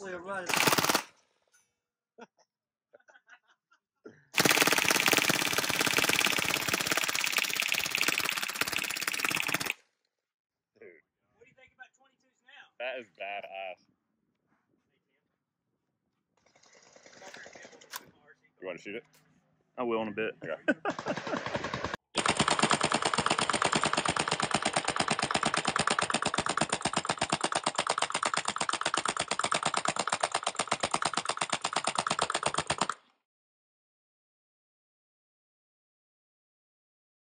halfway around. What do you think about 22s now? That is badass. You want to shoot it? I will in a bit. Okay.